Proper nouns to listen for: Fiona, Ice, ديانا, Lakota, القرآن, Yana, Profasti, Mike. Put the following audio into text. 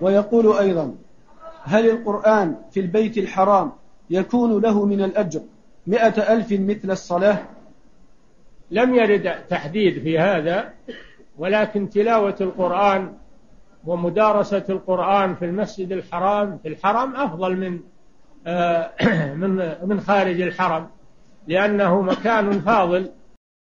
ويقول أيضا: هل القرآن في البيت الحرام يكون له من الأجر 100,000 مثل الصلاة؟ لم يرد تحديد في هذا، ولكن تلاوة القرآن ومدارسة القرآن في المسجد الحرام في الحرم أفضل من خارج الحرم، لأنه مكان فاضل